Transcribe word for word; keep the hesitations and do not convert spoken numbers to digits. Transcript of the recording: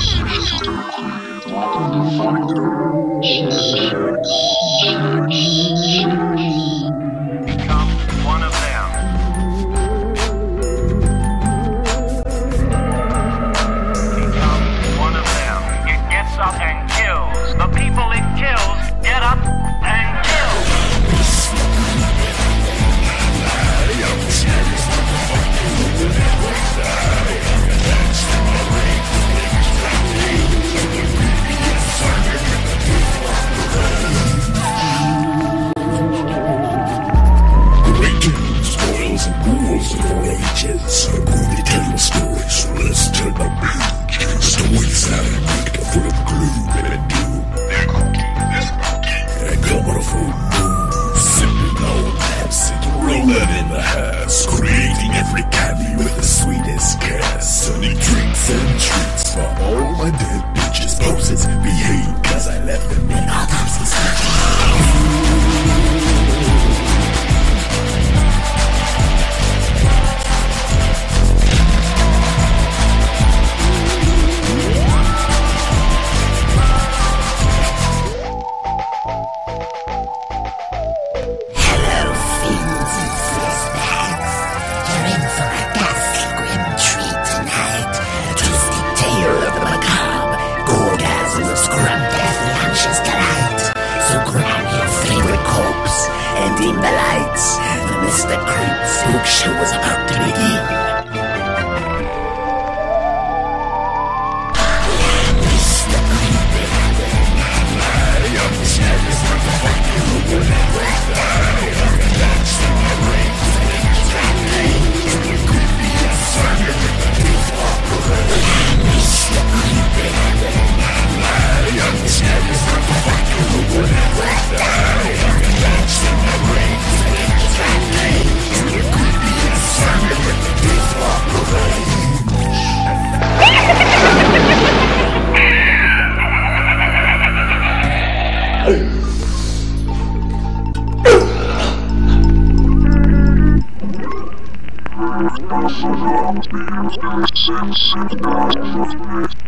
This is the last of